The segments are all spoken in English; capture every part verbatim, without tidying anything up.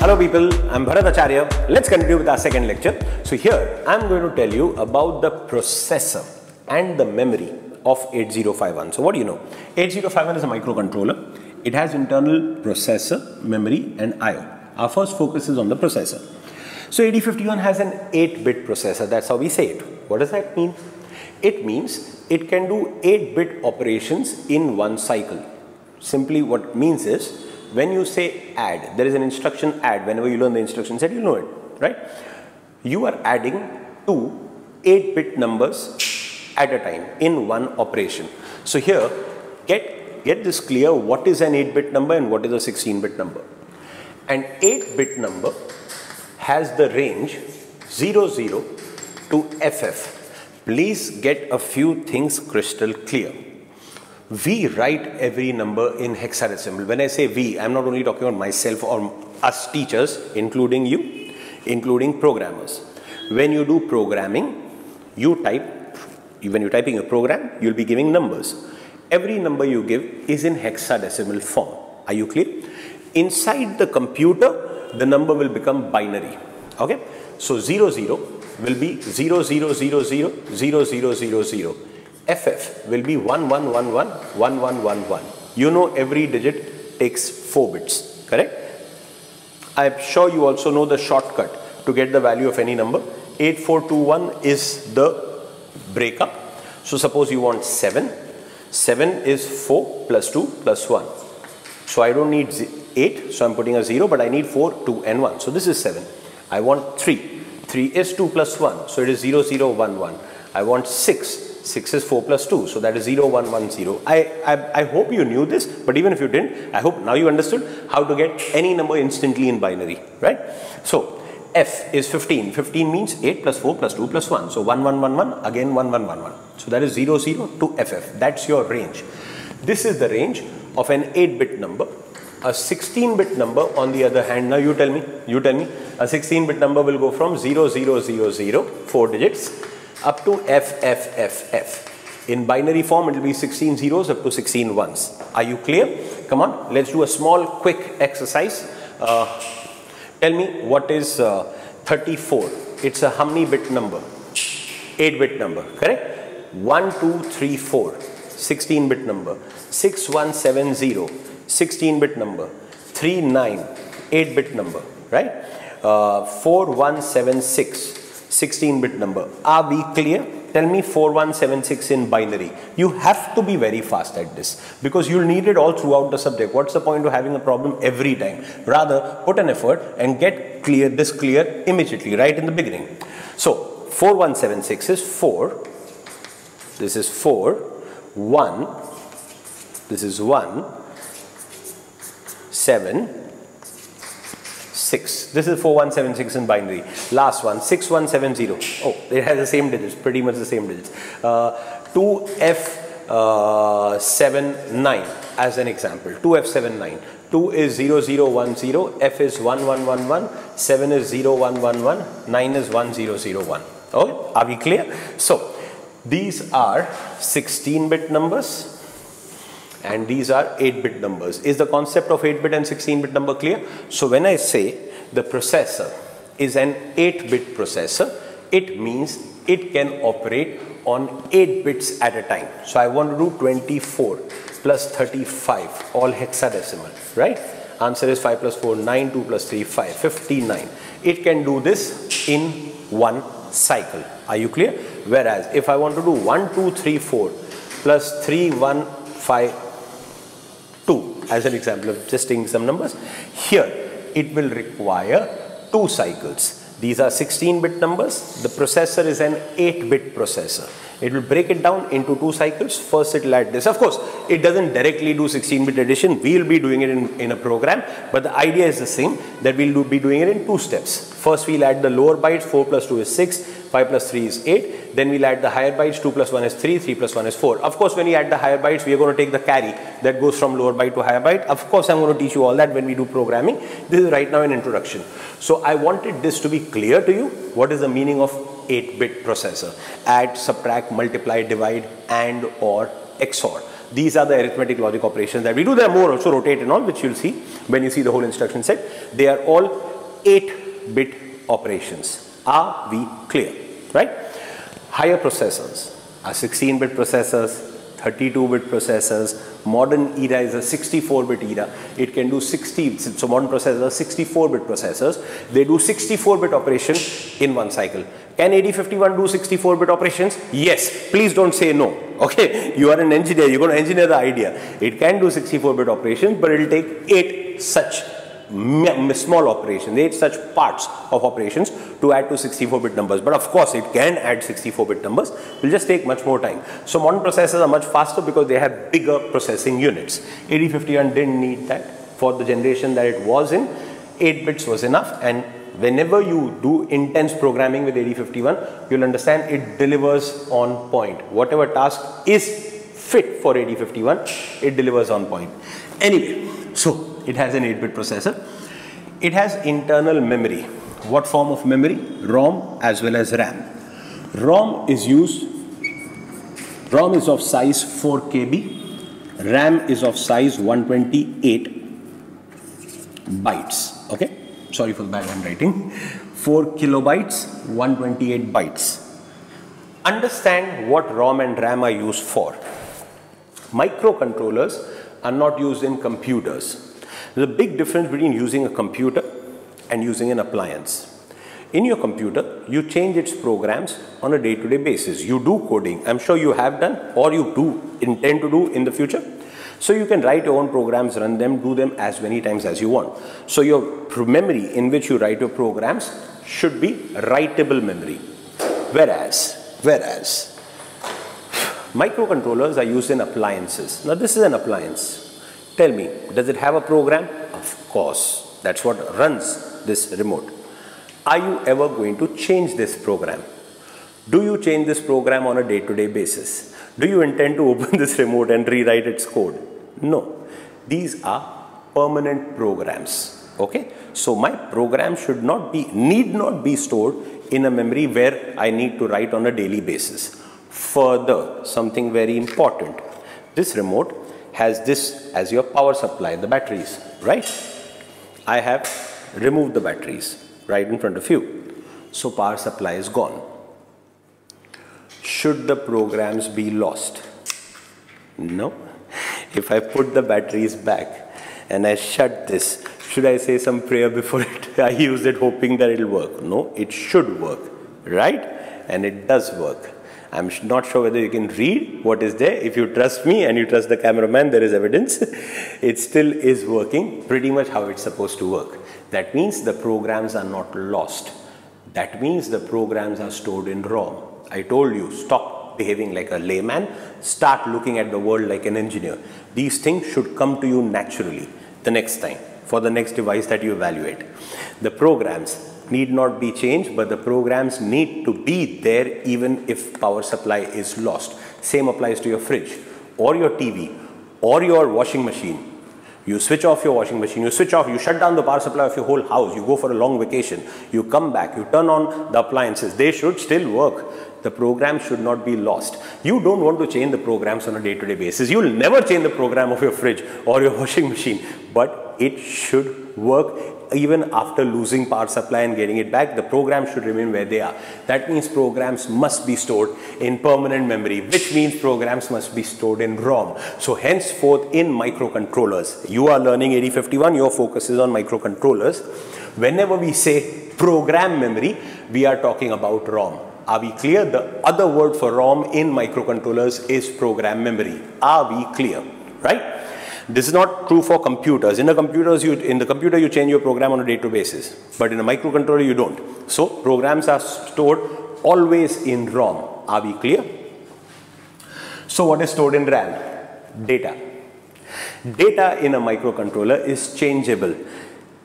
Hello people, I'm Bharat Acharya. Let's continue with our second lecture. So here I'm going to tell you about the processor and the memory of eighty fifty-one. So what do you know? eighty fifty-one is a microcontroller. It has internal processor, memory and I O. Our first focus is on the processor. So eighty fifty-one has an eight bit processor. That's how we say it. What does that mean? It means it can do eight bit operations in one cycle. Simply what it means is, when you say add, there is an instruction add. Whenever you learn the instruction set, you know it, right? You are adding two eight bit numbers at a time in one operation. So here, get, get this clear, what is an eight bit number and what is a sixteen bit number. An eight bit number has the range zero zero to F F. Please get a few things crystal clear. We write every number in hexadecimal. When I say we, I'm not only talking about myself or us teachers, including you, including programmers. When you do programming, you type, when you're typing a program, you'll be giving numbers. Every number you give is in hexadecimal form. Are you clear? Inside the computer, the number will become binary. Okay? So zero zero will be zero zero zero zero zero zero zero zero zero. F F will be one one one one one one one one. You know every digit takes four bits, correct? I am sure you also know the shortcut to get the value of any number. eight four two one is the breakup. So suppose you want seven. seven is four plus two plus one. So I don't need eight, so I am putting a zero, but I need four, two and one. So this is seven. I want three. three is two plus one, so it is zero zero one one. I want six. six is four plus two, so that is zero one one zero. I, I, I hope you knew this, but even if you didn't, I hope now you understood how to get any number instantly in binary, right? So F is fifteen. fifteen means eight plus four plus two plus one. So one one one one, again one one one one. So that is zero zero to F F. That's your range. This is the range of an eight bit number. A sixteen bit number, on the other hand, now you tell me, you tell me, a sixteen bit number will go from zero zero zero zero, four digits, up to F F F F. In binary form, it will be sixteen zeros up to sixteen ones. Are you clear? Come on, let's do a small quick exercise. Uh, tell me what is uh, thirty-four. It's a how many bit number? eight bit number, correct? one, two, three, four, sixteen bit number. six one seven zero, sixteen bit number. three nine, eight bit number, right? Uh, four one seven six. sixteen bit number. Are we clear? Tell me four one seven six in binary. You have to be very fast at this because you'll need it all throughout the subject. What's the point of having a problem every time? Rather, put an effort and get clear this clear immediately, right in the beginning. So, four one seven six is four. This is four. one. This is one. seven. six. This is four one seven six in binary. Last one, six one seven zero. Oh, it has the same digits, pretty much the same digits. Uh, two F seven nine as an example. two F seven nine. two is zero zero one zero, F is one one one one, seven is zero one one one, nine is one zero zero one. Okay, are we clear? So, these are sixteen bit numbers. And these are eight bit numbers. Is the concept of eight bit and sixteen bit number clear? So when I say the processor is an eight bit processor, it means it can operate on eight bits at a time. So I want to do twenty-four plus thirty-five, all hexadecimal, right? Answer is five plus four, nine, two plus three, five, fifty-nine. It can do this in one cycle. Are you clear? Whereas if I want to do one, two, three, four plus three, one, five, two as an example of just taking some numbers, here it will require two cycles. These are sixteen bit numbers. The processor is an eight bit processor. It will break it down into two cycles. First it will add this. Of course, it doesn't directly do sixteen bit addition. We will be doing it in, in a program, but the idea is the same, that we will do, be doing it in two steps. First we will add the lower bytes, four plus two is six, five plus three is eight. Then we will add the higher bytes, two plus one is three, three plus one is four. Of course, when we add the higher bytes, we are going to take the carry that goes from lower byte to higher byte. Of course, I am going to teach you all that when we do programming. This is right now an introduction. So I wanted this to be clear to you. What is the meaning of eight bit processor? Add, subtract, multiply, divide and or X O R. These are the arithmetic logic operations that we do. There are more also, rotate and all, which you will see when you see the whole instruction set. They are all eight bit operations. Are we clear? Right? Higher processors are sixteen bit processors, thirty-two bit processors. Modern era is a sixty-four bit era. It can do sixty, so modern processors are sixty-four bit processors. They do sixty-four bit operation in one cycle. Can eighty fifty-one do sixty-four bit operations? Yes. Please don't say no. Okay. You are an engineer. You're going to engineer the idea. It can do sixty-four bit operations, but it will take eight such small operations, eight such parts of operations to add to sixty-four bit numbers. But of course, it can add sixty-four bit numbers. It will just take much more time. So modern processors are much faster because they have bigger processing units. eighty fifty-one didn't need that. For the generation that it was in, eight bits was enough. And whenever you do intense programming with eighty fifty-one, you'll understand it delivers on point. Whatever task is fit for eighty fifty-one, it delivers on point. Anyway, so it has an eight bit processor. It has internal memory. What form of memory? ROM as well as RAM. ROM is used, ROM is of size four K B, RAM is of size one twenty-eight bytes. Okay, sorry for the bad handwriting. four kilobytes, one twenty-eight bytes. Understand what ROM and RAM are used for. Microcontrollers are not used in computers. There's a big difference between using a computer and using an appliance. In your computer, you change its programs on a day-to-day basis. You do coding. I'm sure you have done, or you do intend to do in the future. So you can write your own programs, run them, do them as many times as you want. So your memory in which you write your programs should be writable memory. Whereas, whereas microcontrollers are used in appliances. Now this is an appliance. Tell me, does it have a program? Of course, that's what runs this remote. Are you ever going to change this program? Do you change this program on a day-to-day basis? Do you intend to open this remote and rewrite its code? No, these are permanent programs. Okay, so my program should not be, need not be stored in a memory where I need to write on a daily basis. Further, something very important, this remote has this as your power supply, the batteries, right? I have removed the batteries right in front of you. So power supply is gone. Should the programs be lost? No. If I put the batteries back and I shut this, should I say some prayer before it? I used it hoping that it'll work. No, it should work, right? And it does work. I'm not sure whether you can read what is there. If you trust me and you trust the cameraman, there is evidence. It still is working pretty much how it's supposed to work. That means the programs are not lost. That means the programs are stored in ROM. I told you, stop behaving like a layman. Start looking at the world like an engineer. These things should come to you naturally the next time for the next device that you evaluate. The programs need not be changed, but the programs need to be there even if power supply is lost. Same applies to your fridge or your T V or your washing machine. You switch off your washing machine, you switch off, you shut down the power supply of your whole house, you go for a long vacation, you come back, you turn on the appliances, they should still work. The program should not be lost. You don't want to change the programs on a day-to-day basis. You'll never change the program of your fridge or your washing machine, but it should work. Even after losing power supply and getting it back, the program should remain where they are. That means programs must be stored in permanent memory, which means programs must be stored in ROM. So henceforth in microcontrollers, you are learning eighty fifty-one, your focus is on microcontrollers. Whenever we say program memory, we are talking about ROM. Are we clear? The other word for ROM in microcontrollers is program memory. Are we clear? Right? This is not true for computers. In the computers, you in the computer you change your program on a day-to-day basis, but in a microcontroller you don't. So programs are stored always in ROM. Are we clear? So what is stored in RAM? Data. Data in a microcontroller is changeable.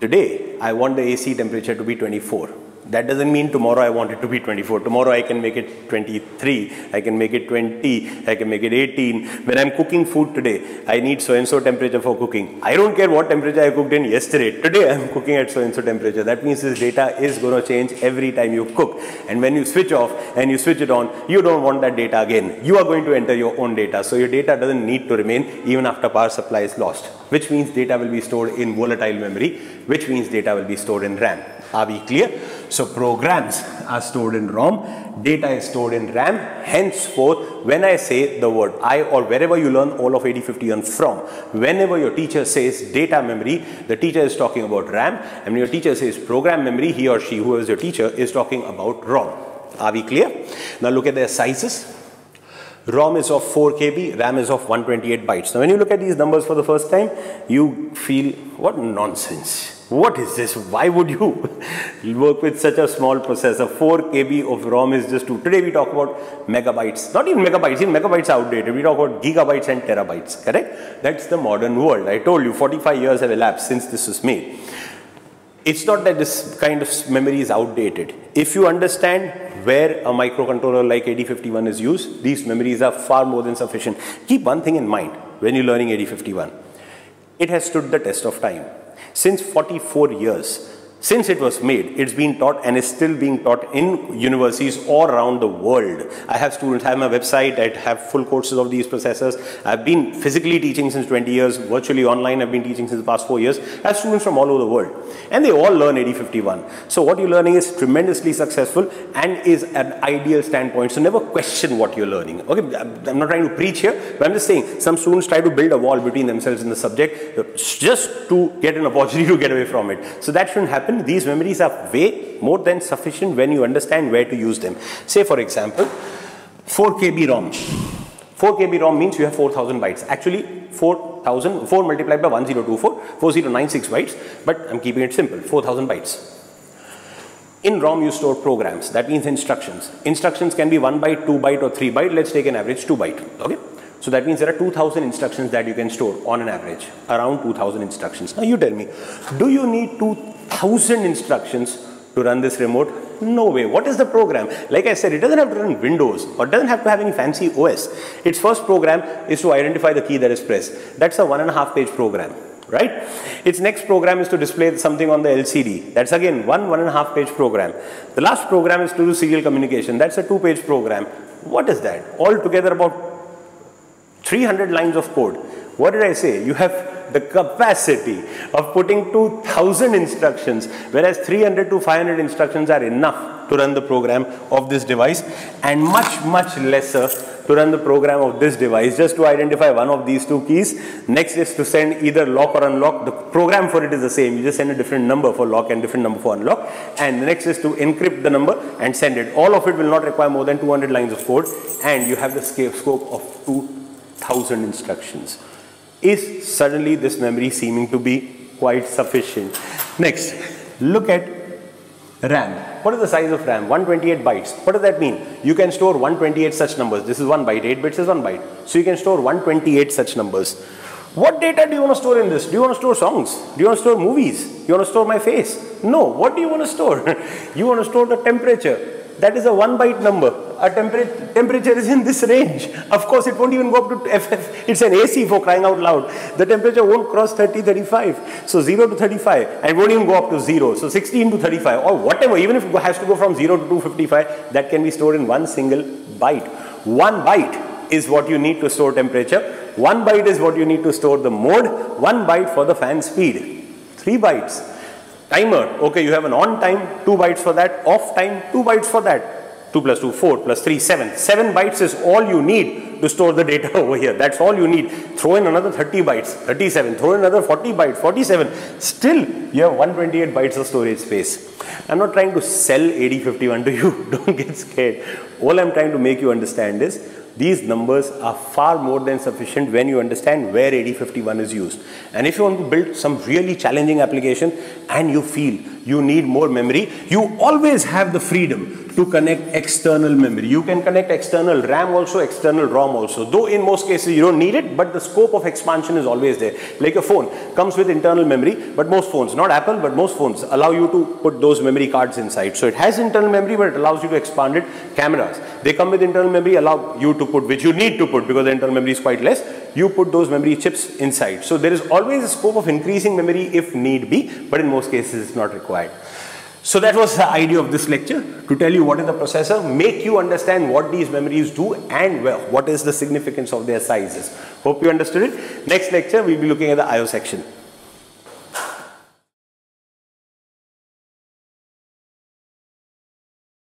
Today I want the A C temperature to be twenty-four. That doesn't mean tomorrow I want it to be twenty-four. Tomorrow I can make it twenty-three, I can make it twenty, I can make it eighteen. When I'm cooking food today, I need so-and-so temperature for cooking. I don't care what temperature I cooked in yesterday. Today I'm cooking at so-and-so temperature. That means this data is going to change every time you cook. And when you switch off and you switch it on, you don't want that data again. You are going to enter your own data. So your data doesn't need to remain even after power supply is lost, which means data will be stored in volatile memory, which means data will be stored in RAM. Are we clear? So programs are stored in ROM, data is stored in RAM. Henceforth, when I say the word I or wherever you learn all of eighty fifty-one from, whenever your teacher says data memory, the teacher is talking about RAM, and when your teacher says program memory, he or she, whoever is your teacher, is talking about ROM. Are we clear? Now look at their sizes. ROM is of four K B, RAM is of one hundred twenty-eight bytes. Now when you look at these numbers for the first time, you feel, what nonsense. What is this? Why would you work with such a small processor? four K B of ROM is just too. Today we talk about megabytes, not even megabytes, even megabytes are outdated. We talk about gigabytes and terabytes, correct? That's the modern world. I told you forty-five years have elapsed since this was made. It's not that this kind of memory is outdated. If you understand where a microcontroller like eighty fifty-one is used, these memories are far more than sufficient. Keep one thing in mind when you're learning eighty fifty-one. It has stood the test of time. Since forty-four years, since it was made, it's been taught and is still being taught in universities all around the world. I have students, I have my website, I have full courses of these processors. I've been physically teaching since twenty years, virtually online I've been teaching since the past four years. I have students from all over the world and they all learn eighty fifty-one. So what you're learning is tremendously successful and is an ideal standpoint. So never question what you're learning. Okay, I'm not trying to preach here, but I'm just saying some students try to build a wall between themselves and the subject just to get an opportunity to get away from it. So that shouldn't happen. These memories are way more than sufficient when you understand where to use them. Say for example, four K B ROM. four K B ROM means you have four thousand bytes. Actually, four thousand, four multiplied by one thousand twenty-four, four thousand ninety-six bytes, but I'm keeping it simple, four thousand bytes. In ROM, you store programs. That means instructions. Instructions can be one byte, two byte or three byte. Let's take an average two byte. Okay. So that means there are two thousand instructions that you can store on an average, around two thousand instructions. Now you tell me, do you need two thousand instructions to run this remote? No way. What is the program? Like I said, it doesn't have to run Windows or doesn't have to have any fancy O S. Its first program is to identify the key that is pressed. That's a one and a half page program, right? Its next program is to display something on the L C D. That's again one one and a half page program. The last program is to do serial communication. That's a two page program. What is that? Altogether about three hundred lines of code. What did I say? You have the capacity of putting two thousand instructions, whereas three hundred to five hundred instructions are enough to run the program of this device, and much, much lesser to run the program of this device, just to identify one of these two keys. Next is to send either lock or unlock. The program for it is the same. You just send a different number for lock and different number for unlock. And the next is to encrypt the number and send it. All of it will not require more than two hundred lines of code, and you have the scope of two thousand instructions. Is suddenly this memory seeming to be quite sufficient? Next, look at RAM. What is the size of RAM? one hundred twenty-eight bytes. What does that mean? You can store one hundred twenty-eight such numbers. This is one byte, eight bits is one byte. So you can store one hundred twenty-eight such numbers. What data do you want to store in this? Do you want to store songs? Do you want to store movies? Do you want to store my face? No. What do you want to store? You want to store the temperature. That is a one byte number. A temperature temperature is in this range. Of course, it won't even go up to F F. It's an A C, for crying out loud. The temperature won't cross thirty, thirty-five. So zero to thirty-five, and it won't even go up to zero. So sixteen to thirty-five or whatever, even if it has to go from zero to two fifty-five, that can be stored in one single byte. One byte is what you need to store temperature. One byte is what you need to store the mode. One byte for the fan speed. Three bytes. Timer, okay, you have an on time, two bytes for that, off time, two bytes for that, two plus two, four plus three, seven. seven bytes is all you need to store the data over here. That's all you need. Throw in another thirty bytes, thirty-seven, throw in another forty bytes, forty-seven. Still, you have one hundred twenty-eight bytes of storage space. I'm not trying to sell eighty fifty-one to you, don't get scared. All I'm trying to make you understand is, these numbers are far more than sufficient when you understand where eighty fifty-one is used. And if you want to build some really challenging application and you feel you need more memory. You always have the freedom to connect external memory. You can connect external RAM also, external ROM also, though in most cases you don't need it, but the scope of expansion is always there. Like a phone comes with internal memory, but most phones, not Apple, but most phones allow you to put those memory cards inside. So it has internal memory, but it allows you to expand it. Cameras, they come with internal memory, allow you to put, which you need to put because the internal memory is quite less. You put those memory chips inside. So there is always a scope of increasing memory if need be, but in most cases it's not required. So that was the idea of this lecture, to tell you what is the processor, make you understand what these memories do and well, what is the significance of their sizes. Hope you understood it. Next lecture, we'll be looking at the I O section.